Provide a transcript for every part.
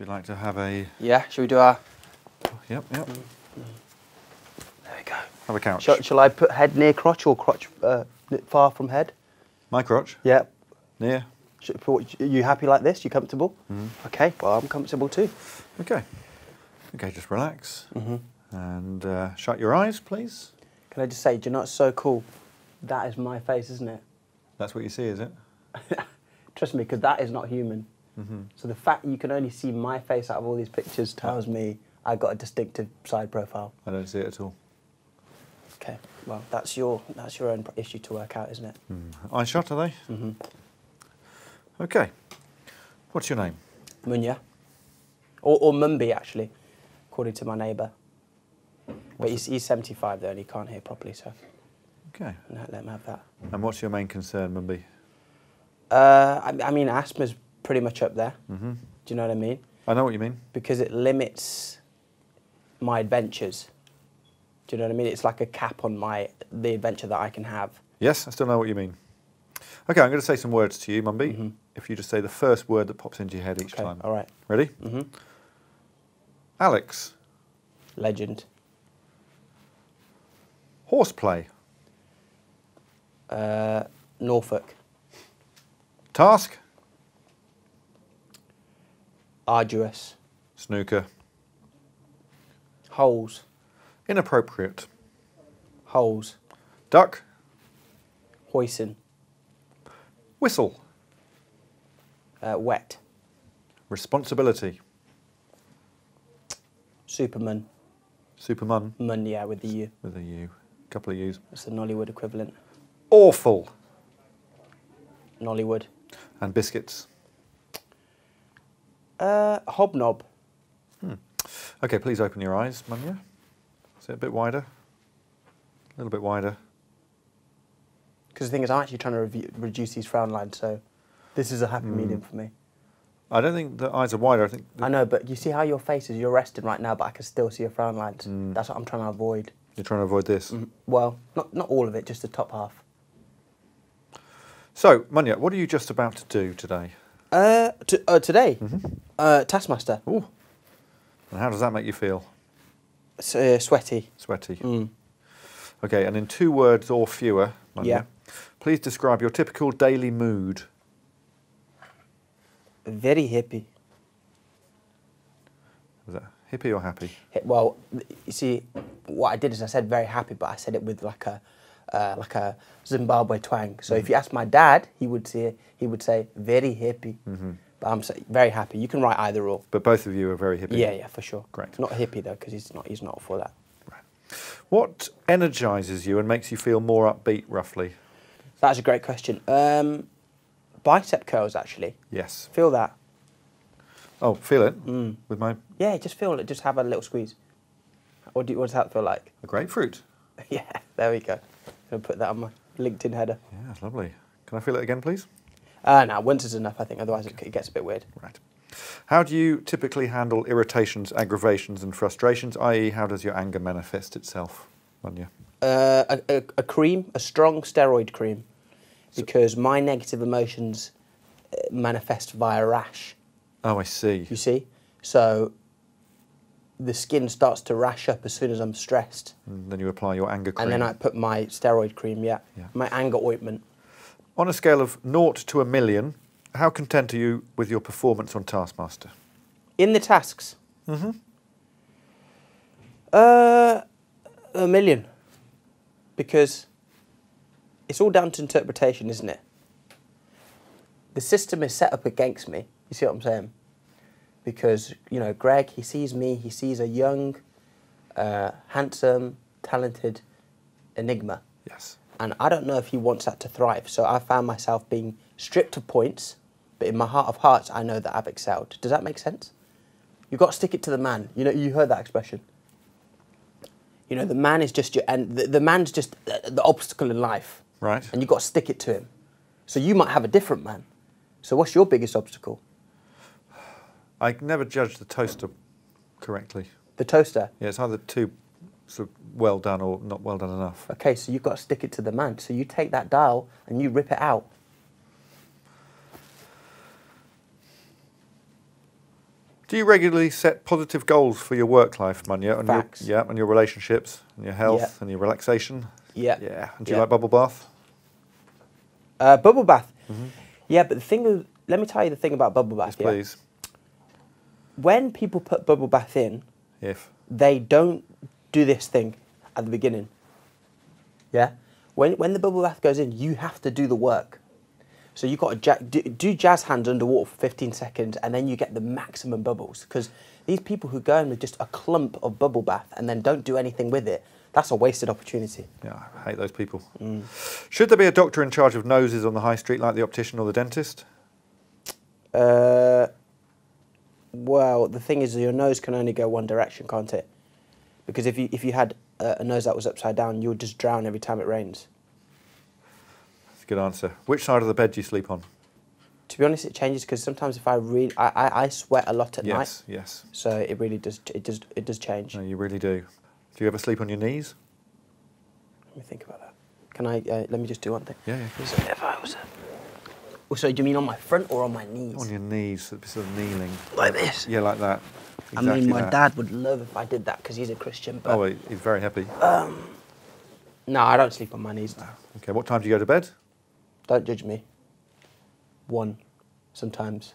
If you'd like to have a... Yeah, shall we do our... Yep, yep. There we go. Have a couch. Shall I put head near crotch or crotch far from head? My crotch? Yeah. Near. Are you happy like this? You comfortable? Mm-hmm. Okay, well, I'm comfortable too. Okay. Okay, just relax. Mm-hmm. And shut your eyes, please. Can I just say, do you know what's so cool? That is my face, isn't it? That's what you see, is it? Trust me, because that is not human. Mm-hmm. So the fact you can only see my face out of all these pictures tells me I've got a distinctive side profile. I don't see it at all. Okay, well, that's your own issue to work out, isn't it? Mm. Eye shot, are they? Mm-hmm. Okay. What's your name? Munya. Or Mumbi, actually, according to my neighbour. But he's 75 though, and he can't hear properly, so... Okay. No, let him have that. And what's your main concern, Mumbi? I mean, asthma's pretty much up there. Mm-hmm. Do you know what I mean? I know what you mean. Because it limits my adventures. Do you know what I mean? It's like a cap on the adventure that I can have. Yes, I still know what you mean. Okay, I'm going to say some words to you, Mumbi. Mm-hmm. If you just say the first word that pops into your head each time. All right. Ready? Mm-hmm. Alex. Legend. Horseplay. Norfolk. Task. Arduous. Snooker. Holes. Inappropriate. Holes. Duck. Hoisin. Whistle. Wet. Responsibility. Superman. Superman. Mun, yeah, with the U. With a U. A couple of U's. That's the Nollywood equivalent. Awful. Nollywood. And biscuits. Hobnob. Hmm. Okay, please open your eyes, Munya. Is it a bit wider? A little bit wider. Because the thing is, I'm actually trying to reduce these frown lines, so this is a happy medium for me. I don't think the eyes are wider. I think. I know, but you see how your face is. You're resting right now, but I can still see your frown lines. Mm. That's what I'm trying to avoid. You're trying to avoid this. Mm. Well, not all of it, just the top half. So, Munya, what are you just about to do today? Today, Taskmaster. Ooh. And how does that make you feel? Sweaty. Sweaty. Mm. Okay, and in 2 words or fewer, Munya, please describe your typical daily mood. Very hippie. Was that hippie or happy? Well, you see, what I did is I said very happy, but I said it with like a Zimbabwe twang. So if you ask my dad, he would say very hippie. Mm-hmm. But I'm very happy. You can write either or. But both of you are very hippie. Yeah, yeah, for sure. Great. Not hippie though, because he's not for that. Right. What energises you and makes you feel more upbeat, roughly? That's a great question. Bicep curls, actually. Yes. Feel that. Oh, feel it? Mm. With my... Yeah, just feel it. Just have a little squeeze. What does that feel like? A grapefruit. Yeah, there we go. I'm going to put that on my LinkedIn header. Yeah, it's lovely. Can I feel it again, please? No, once is enough, I think. Otherwise, it gets a bit weird. Right. How do you typically handle irritations, aggravations and frustrations, i.e. how does your anger manifest itself, Munya? A cream, a strong steroid cream. Because my negative emotions manifest via rash. Oh, I see. You see? So the skin starts to rash up as soon as I'm stressed. And then you apply your anger cream. And then I put my steroid cream, my anger ointment. On a scale of 0 to 1,000,000, how content are you with your performance on Taskmaster? In the tasks? Mm-hmm. 1,000,000. Because... It's all down to interpretation, isn't it? The system is set up against me, you see what I'm saying? Because, you know, Greg, he sees me, he sees a young, handsome, talented enigma. Yes. And I don't know if he wants that to thrive, so I found myself being stripped of points, but in my heart of hearts, I know that I've excelled. Does that make sense? You've got to stick it to the man. You know, you heard that expression. You know, the man is just your, and the man's just the obstacle in life. Right. And you've got to stick it to him. So you might have a different man. So what's your biggest obstacle? I never judged the toaster correctly. The toaster? Yeah, it's either too sort of well done or not well done enough. Okay, so you've got to stick it to the man. So you take that dial and you rip it out. Do you regularly set positive goals for your work life, Munya? Facts. And your relationships, and your health, and your relaxation? Yeah. Yeah. And do you like bubble bath? Bubble bath? Mm-hmm. Yeah, but the thing with, let me tell you the thing about bubble bath. Yes, please. When people put bubble bath in, they don't do this thing at the beginning. Yeah? When the bubble bath goes in, you have to do the work. So you've got to do jazz hands underwater for 15 seconds and then you get the maximum bubbles. Because these people who go in with just a clump of bubble bath and then don't do anything with it, that's a wasted opportunity. Yeah, I hate those people. Mm. Should there be a doctor in charge of noses on the high street like the optician or the dentist? Well, the thing is your nose can only go one direction, can't it? Because if you had a nose that was upside down, you would just drown every time it rains. Good answer. Which side of the bed do you sleep on? To be honest, it changes because sometimes if I read, I sweat a lot at night. Yes. So it really does. It does change. No, you really do. Do you ever sleep on your knees? Let me think about that. Can I? Let me just do one thing. Yeah. So if I was. So do you mean on my front or on my knees? On your knees, sort of kneeling. Like this. Yeah, like that. Exactly. I mean, my dad would love if I did that because he's a Christian. But, oh, he's very happy. No, I don't sleep on my knees. No. Okay. What time do you go to bed? Don't judge me. 1, sometimes.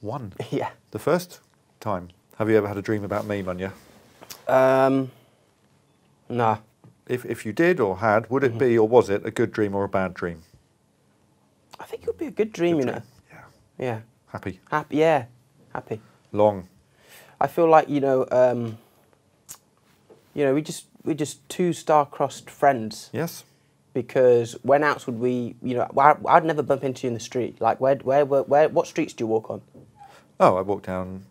1? Yeah. The first time. Have you ever had a dream about me, Munya? Nah. If you did or had, would it be or was it a good dream or a bad dream? I think it would be a good dream, you know. Yeah. Yeah. Happy. Happy, yeah. Happy. Long. I feel like, you know, we're just two star-crossed friends. Yes. Because when else would we, you know, I'd never bump into you in the street. Like, where what streets do you walk on? Oh, I walk down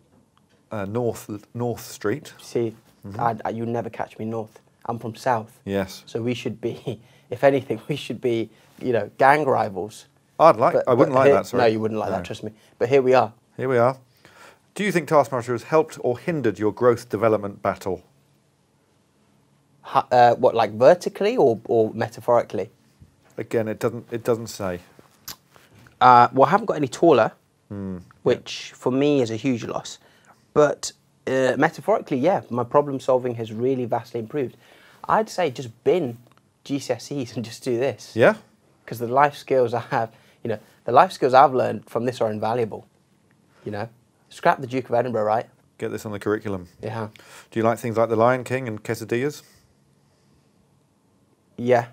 North Street. See, you'd never catch me north. I'm from south. Yes. So we should be, if anything, we should be, you know, gang rivals. I wouldn't like that, sorry. No, you wouldn't like that, trust me. But here we are. Here we are. Do you think Taskmaster has helped or hindered your growth development battle? What, like vertically or metaphorically? Again, it doesn't say. Well, I haven't got any taller, which for me is a huge loss. But metaphorically, yeah, my problem solving has really vastly improved. I'd say just bin GCSEs and just do this. Yeah. Because the life skills I have, you know, the life skills I've learned from this are invaluable. You know, scrap the Duke of Edinburgh, right? Get this on the curriculum. Yeah. Do you like things like the Lion King and quesadillas? Yeah.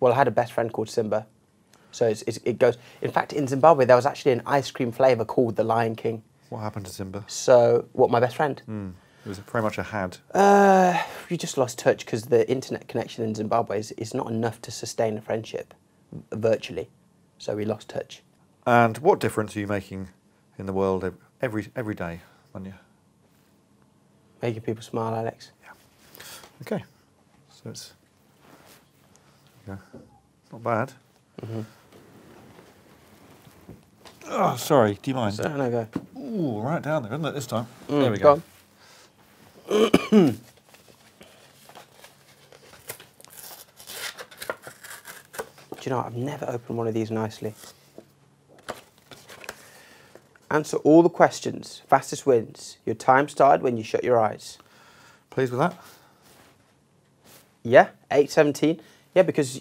Well, I had a best friend called Simba. So it goes... In fact, in Zimbabwe, there was actually an ice cream flavour called the Lion King. What happened to Simba? So, what, my best friend? Mm. It was pretty much a had. You just lost touch because the internet connection in Zimbabwe is not enough to sustain a friendship, virtually. So we lost touch. And what difference are you making in the world every day, Munya? Making people smile, Alex. Yeah. Okay. So it's... Yeah. Not bad. Oh, sorry. Do you mind? No, no, go. Ooh, right down there, isn't it, this time? There we go. Do you know, I've never opened one of these nicely. Answer all the questions. Fastest wins. Your time started when you shut your eyes. Pleased with that? Yeah, 8:17. Yeah, because,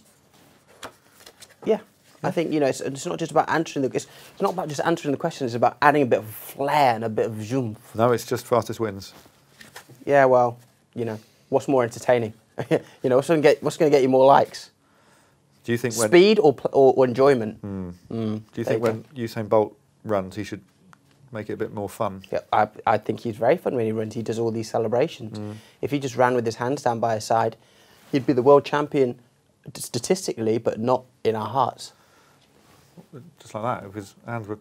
yeah, I think, you know, it's not just about answering the, it's not about just answering the questions, it's about adding a bit of flair and a bit of zoom. No, it's just fastest wins. Yeah, well, you know, what's more entertaining? You know, what's going to get you more likes? Do you think when... Speed or enjoyment? Mm. Mm, do you think when Usain Bolt runs, he should make it a bit more fun? Yeah, I think he's very fun when he runs. He does all these celebrations. Mm. If he just ran with his hands down by his side, he'd be the world champion statistically, but not in our hearts. Just like that, if his hands were...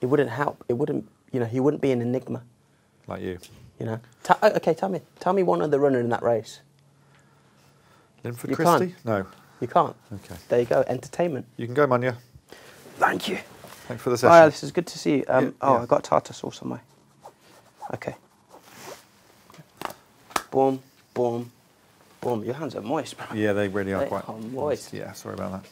It wouldn't help. It wouldn't, you know, he wouldn't be an enigma. Like you. You know. Okay, tell me one other runner in that race. Linford Christie? No. You can't. Okay. There you go, entertainment. You can go, Munya. Thank you. Thanks for the session. Oh, this is good to see you. I got tartar sauce on my... Okay. Boom, boom. Boom, your hands are moist, bro. Yeah, they really are quite moist. Yeah, sorry about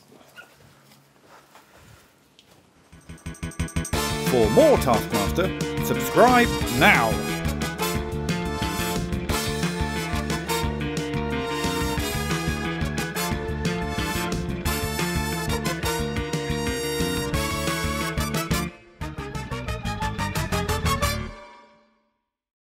that. For more Taskmaster, subscribe now.